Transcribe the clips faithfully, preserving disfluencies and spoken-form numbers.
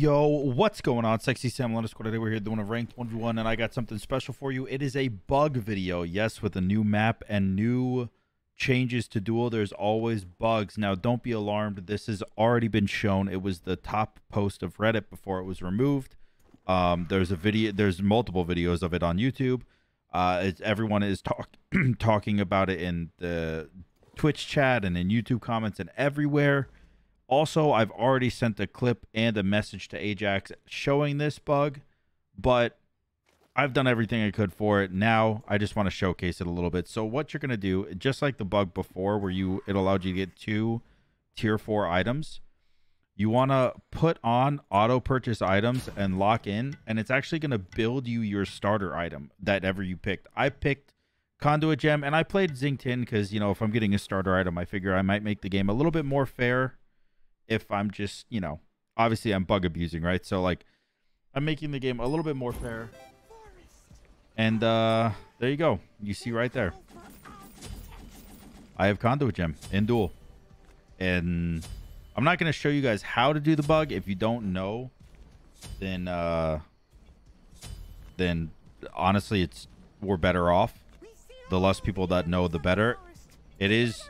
Yo, what's going on? Sexy Sam underscore. Today we're here doing a ranked one v one, and I got something special for you. It is a bug video. Yes, with a new map and new changes to duel, there's always bugs. Now, don't be alarmed. This has already been shown. It was the top post of Reddit before it was removed. Um, there's a video. There's multiple videos of it on YouTube. Uh, it's, everyone is talk talking about it in the Twitch chat and in YouTube comments and everywhere. Also, I've already sent a clip and a message to Ajax showing this bug, but I've done everything I could for it. Now, I just want to showcase it a little bit. So what you're going to do, just like the bug before where you it allowed you to get two tier four items, you want to put on auto purchase items and lock in, and it's actually going to build you your starter item that ever you picked. I picked Conduit Gem, and I played Xing Tian because, you know, if I'm getting a starter item, I figure I might make the game a little bit more fair. If I'm just, you know, obviously I'm bug abusing, right? So, like, I'm making the game a little bit more fair. And uh, there you go. You see right there. I have Conduit Gem in duel. And I'm not going to show you guys how to do the bug. If you don't know, then, uh, then honestly, it's we're better off. The less people that know, the better. It is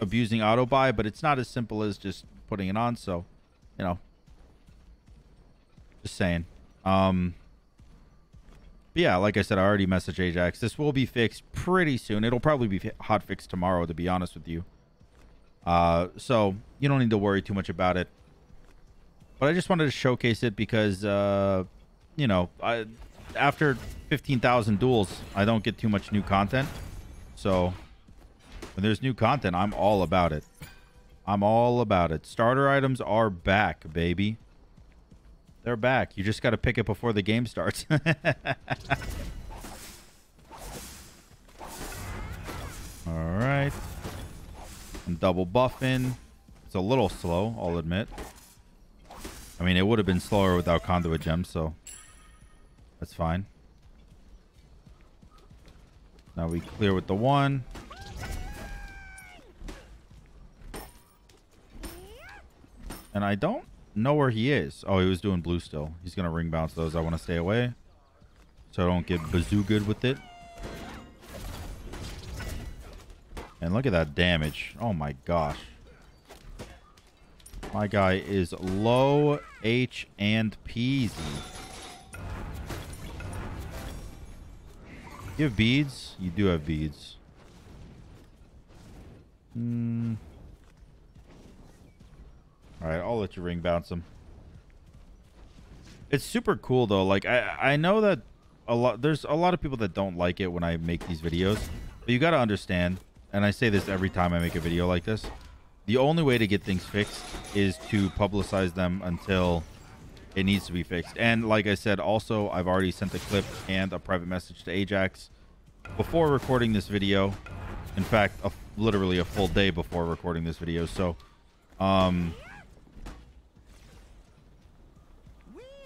abusing auto buy, but it's not as simple as just putting it on, so, you know, just saying. Um but yeah, like I said, I already messaged Ajax. This will be fixed pretty soon. It'll probably be hot fixed tomorrow, to be honest with you, uh so you don't need to worry too much about it. But I just wanted to showcase it because uh you know, I after fifteen thousand duels, I don't get too much new content, so when there's new content, I'm all about it. I'm all about it. Starter items are back, baby. They're back. You just got to pick it before the game starts. All right. And double buffing. It's a little slow, I'll admit. I mean, it would have been slower without Conduit Gem, so that's fine. Now we clear with the one. And I don't know where he is. Oh, he was doing blue still. He's going to ring bounce those. I want to stay away so I don't get bazookaed with it. And look at that damage. Oh, my gosh. My guy is low H and P's. You have beads? You do have beads. Hmm. All right, I'll let you ring bounce him. It's super cool, though. Like, I, I know that a lot, there's a lot of people that don't like it when I make these videos. But you got to understand, and I say this every time I make a video like this, the only way to get things fixed is to publicize them until it needs to be fixed. And like I said, also, I've already sent a clip and a private message to Ajax before recording this video. In fact, a, literally a full day before recording this video. So, um...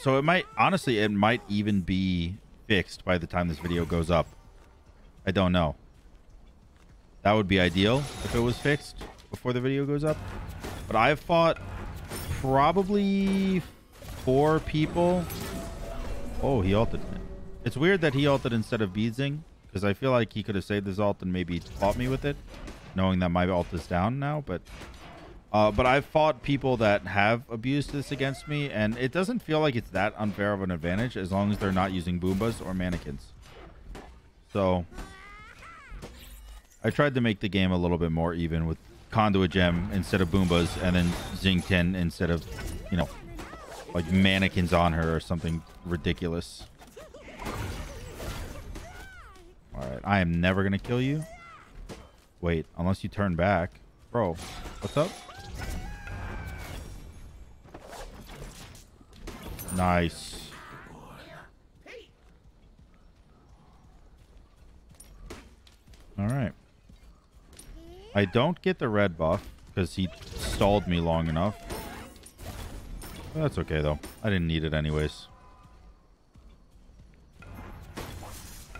So it might, honestly, it might even be fixed by the time this video goes up. I don't know. That would be ideal if it was fixed before the video goes up. But I've fought probably four people. Oh, he ulted. It's weird that he ulted instead of beadsing, because I feel like he could have saved his ult and maybe fought me with it, knowing that my ult is down now, but... Uh, but I've fought people that have abused this against me, and it doesn't feel like it's that unfair of an advantage as long as they're not using Bumbas or mannequins. So, I tried to make the game a little bit more even with Conduit Gem instead of Bumbas, and then Xing Tian instead of, you know, like mannequins on her or something ridiculous. Alright, I am never going to kill you. Wait, unless you turn back. Bro, what's up? Nice. All right. I don't get the red buff because he stalled me long enough. That's okay, though. I didn't need it anyways.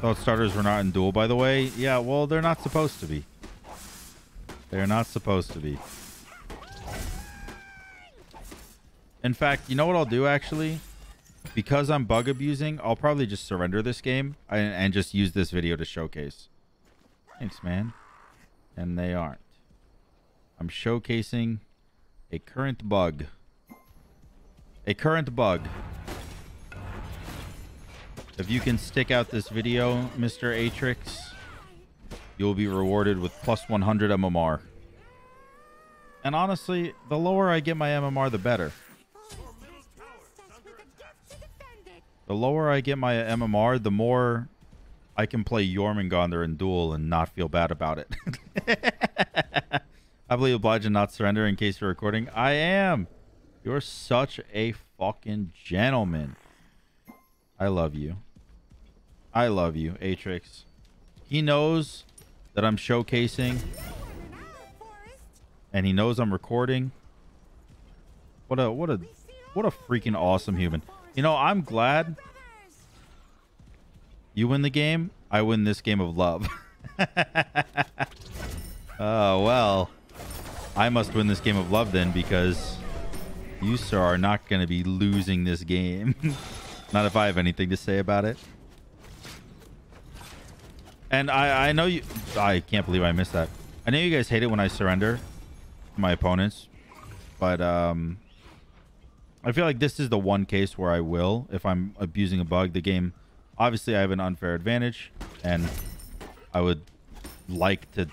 Thought starters were not in duel, by the way. Yeah, well, they're not supposed to be. They're not supposed to be. In fact, you know what I'll do actually? Because I'm bug abusing, I'll probably just surrender this game and, and just use this video to showcase. Thanks, man. And they aren't. I'm showcasing a current bug. A current bug. If you can stick out this video, Mister Atrix, you'll be rewarded with plus one hundred M M R. And honestly, the lower I get my M M R, the better. The lower I get my M M R, the more I can play Jormungandr and duel and not feel bad about it. I believe obliged and not surrender in case you're recording. I am. You're such a fucking gentleman. I love you. I love you, Atrix. He knows that I'm showcasing. And he knows I'm recording. What a what a what a freaking awesome human. You know, I'm glad you win the game. I win this game of love. Oh, well. I must win this game of love then, because you, sir, are not going to be losing this game. Not if I have anything to say about it. And I, I know you... I can't believe I missed that. I know you guys hate it when I surrender to my opponents, but... um. I feel like this is the one case where I will, if I'm abusing a bug. The game, obviously I have an unfair advantage, and I would like to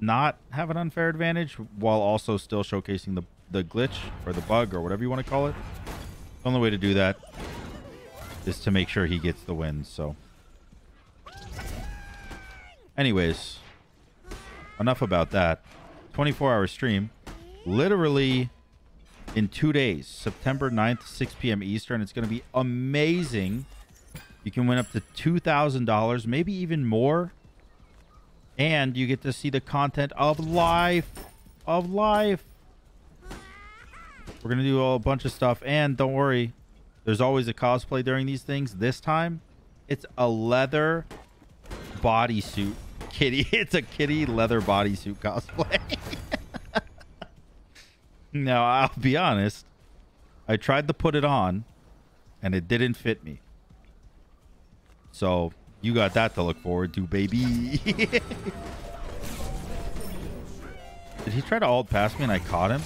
not have an unfair advantage while also still showcasing the, the glitch or the bug or whatever you want to call it. The only way to do that is to make sure he gets the win, so. Anyways, enough about that. twenty-four hour stream, literally... in two days, September ninth, six p m Eastern. It's going to be amazing. You can win up to two thousand dollars, maybe even more. And you get to see the content of life. Of life. We're going to do a bunch of stuff. And don't worry, there's always a cosplay during these things. This time, it's a leather bodysuit kitty. It's a kitty leather bodysuit cosplay. Now, I'll be honest, I tried to put it on, and it didn't fit me. So, you got that to look forward to, baby. Did he try to ult past me and I caught him?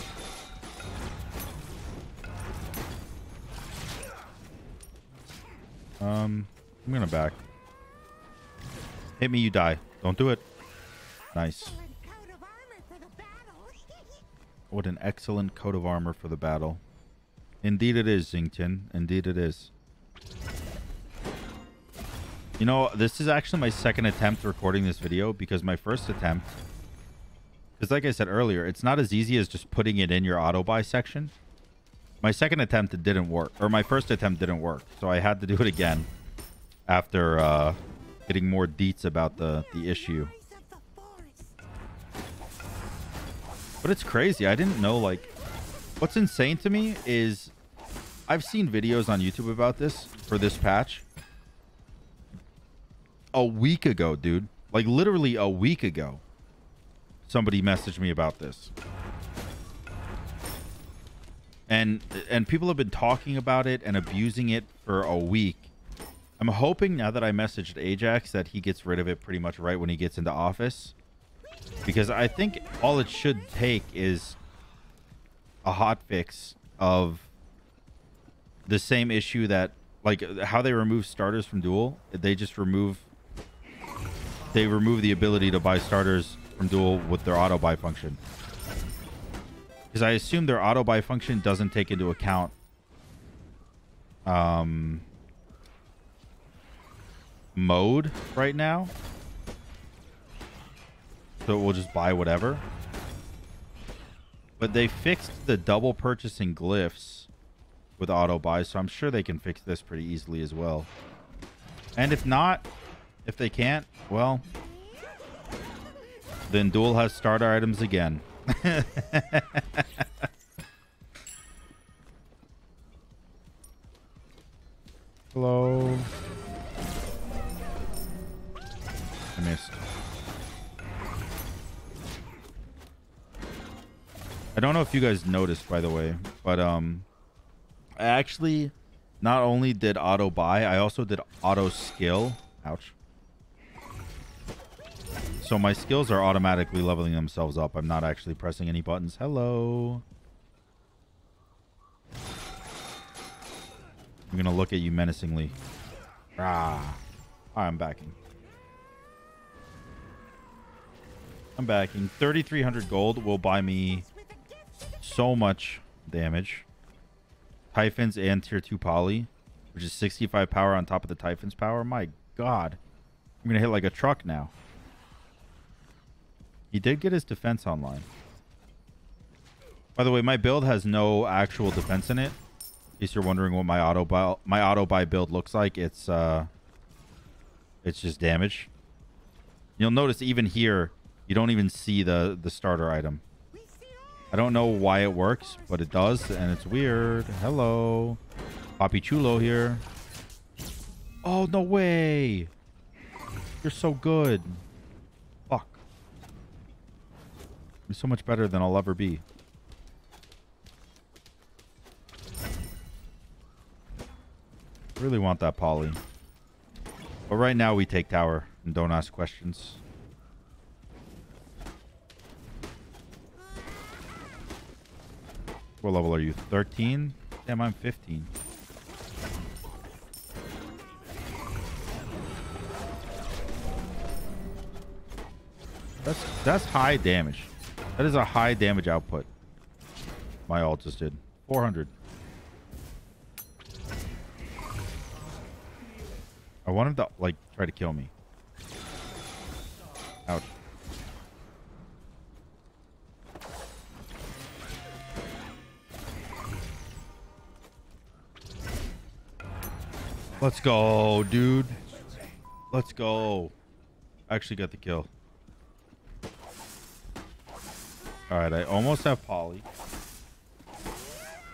Um, I'm gonna back. Hit me, you die. Don't do it. Nice. What an excellent coat of armor for the battle. Indeed it is, Xing Tian. Indeed it is. You know, this is actually my second attempt recording this video, because my first attempt... because like I said earlier, it's not as easy as just putting it in your auto-buy section. My second attempt, it didn't work. Or my first attempt didn't work. So I had to do it again after uh, getting more deets about the, the issue. But it's crazy. I didn't know, like... what's insane to me is... I've seen videos on YouTube about this for this patch. A week ago, dude. Like, literally a week ago. Somebody messaged me about this. And, and people have been talking about it and abusing it for a week. I'm hoping now that I messaged Ajax that he gets rid of it pretty much right when he gets into office. Because I think all it should take is a hotfix of the same issue that, like, how they remove starters from duel. They just remove, they remove the ability to buy starters from duel with their auto buy function. Because I assume their auto buy function doesn't take into account, um, mode right now. So we'll just buy whatever. But they fixed the double purchasing glyphs with auto buy, so I'm sure they can fix this pretty easily as well. And if not, if they can't, well, then Duel has starter items again. Hello. I missed. I don't know if you guys noticed, by the way, but um, I actually not only did auto buy, I also did auto skill. Ouch. So my skills are automatically leveling themselves up. I'm not actually pressing any buttons. Hello. I'm going to look at you menacingly. Ah, I'm backing. I'm backing. thirty-three hundred gold will buy me so much damage. Typhons and tier two poly, which is sixty-five power on top of the Typhons power. My God. I'm going to hit like a truck now. He did get his defense online. By the way, my build has no actual defense in it. In case you're wondering what my auto buy, my auto buy build looks like, it's uh, it's just damage. You'll notice even here, you don't even see the the starter item. I don't know why it works, but it does, and it's weird. Hello, Poppy Chulo here. Oh no way! You're so good. You're so much better than I'll ever be. Really want that poly. But right now we take tower and don't ask questions. What level are you? thirteen? Damn, I'm fifteen. That's, that's high damage. That is a high damage output. My ult just did. four hundred. I wanted to, like, try to kill me. Ouch. Let's go, dude. Let's go. I actually got the kill. All right, I almost have poly.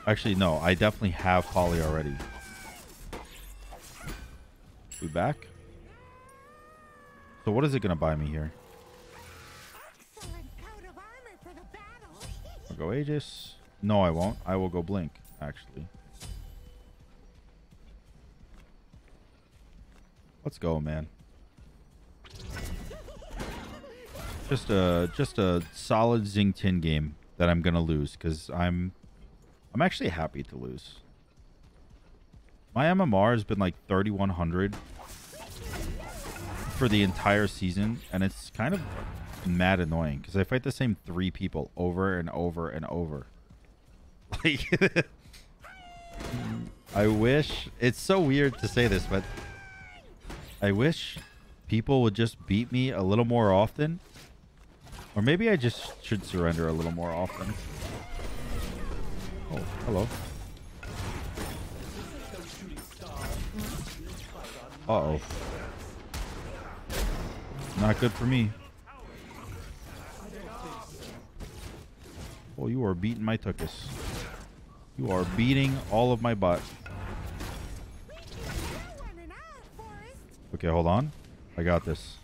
Actually, no, I definitely have poly already. We back? So what is it going to buy me here? I'll go Aegis. No, I won't. I will go Blink, actually. Let's go, man. Just a just a solid Xing Tian game that I'm gonna lose because I'm I'm actually happy to lose. My M M R has been like thirty-one hundred for the entire season, and it's kind of mad annoying because I fight the same three people over and over and over. Like, I wish it's so weird to say this, but I wish people would just beat me a little more often. Or maybe I just should surrender a little more often. Oh, hello. Uh-oh. Not good for me. Oh, you are beating my tuchus. You are beating all of my butt. Okay, hold on. I got this.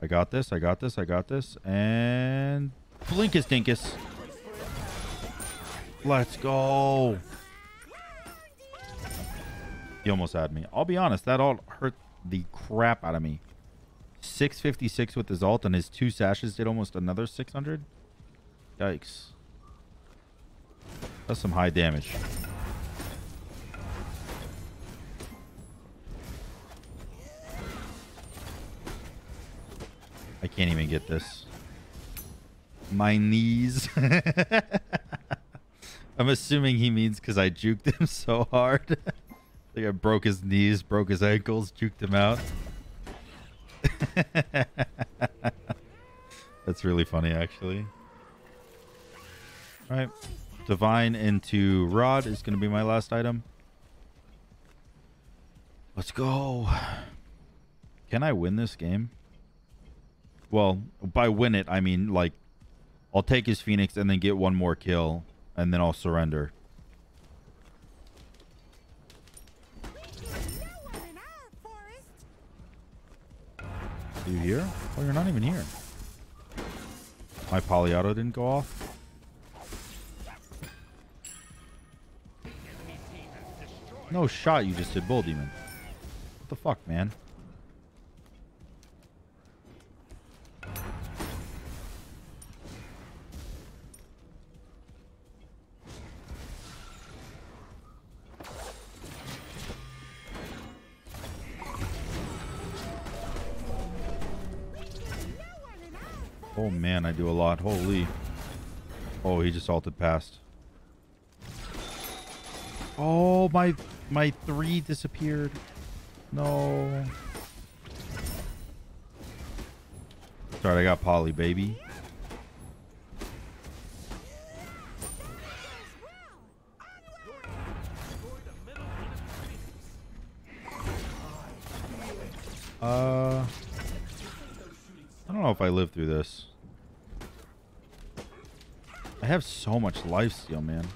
I got this, I got this, I got this, and... Blinkus Dinkus. Let's go. He almost had me. I'll be honest, that all hurt the crap out of me. six fifty-six with his ult, and his two sashes did almost another six hundred. Yikes. That's some high damage. I can't even get this. My knees. I'm assuming he means because I juked him so hard. I think I broke his knees, broke his ankles, juked him out. That's really funny, actually. All right. Divine into Rod is going to be my last item. Let's go. Can I win this game? Well, by win it, I mean, like, I'll take his Phoenix and then get one more kill, and then I'll surrender. Are you here? Oh, you're not even here. My Polyotta didn't go off. No shot you just did Bull Demon. What the fuck, man? Oh man, I do a lot. Holy. Oh, he just ulted past. Oh, my my three disappeared. No. Sorry, I got Polly, baby. Uh, I don't know if I live through this. I have so much life steal, man.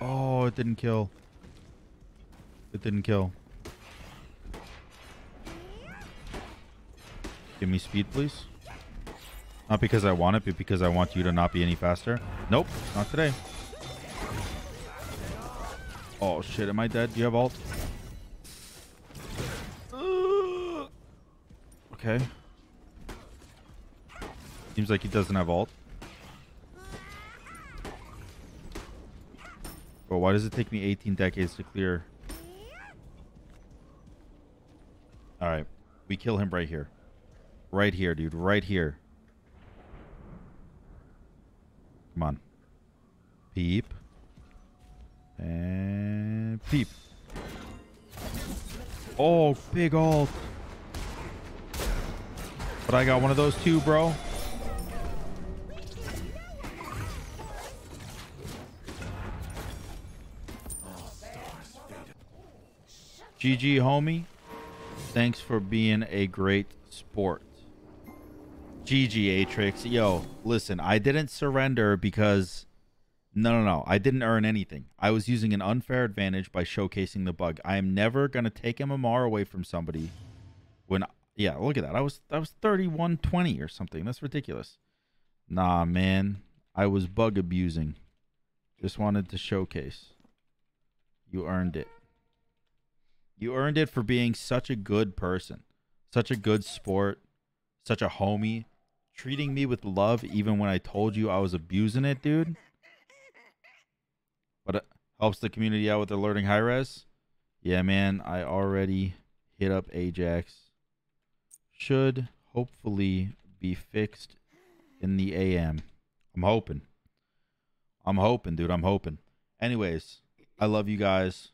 Oh, it didn't kill. It didn't kill. Give me speed, please. Not because I want it, but because I want you to not be any faster. Nope, not today. Oh shit, am I dead? Do you have ult? Okay. Seems like he doesn't have ult. But why does it take me eighteen decades to clear? Alright. We kill him right here. Right here, dude. Right here. Come on. Peep. And peep. Oh, big ult. But I got one of those too, bro. G G, homie. Thanks for being a great sport. G G, Atrix. Yo, listen, I didn't surrender because... No, no, no. I didn't earn anything. I was using an unfair advantage by showcasing the bug. I am never going to take M M R away from somebody when... Yeah, look at that. I was I was thirty-one twenty or something. That's ridiculous. Nah, man. I was bug abusing. Just wanted to showcase. You earned it. You earned it for being such a good person. Such a good sport. Such a homie. Treating me with love even when I told you I was abusing it, dude. But it helps the community out with alerting high res. Yeah, man. I already hit up Ajax. Should hopefully be fixed in the A M. I'm hoping. I'm hoping, dude. I'm hoping. Anyways, I love you guys.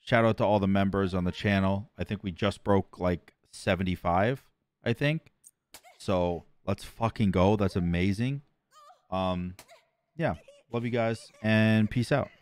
Shout out to all the members on the channel. I think we just broke like seventy-five, I think. So let's fucking go. That's amazing. Um, yeah. Love you guys and peace out.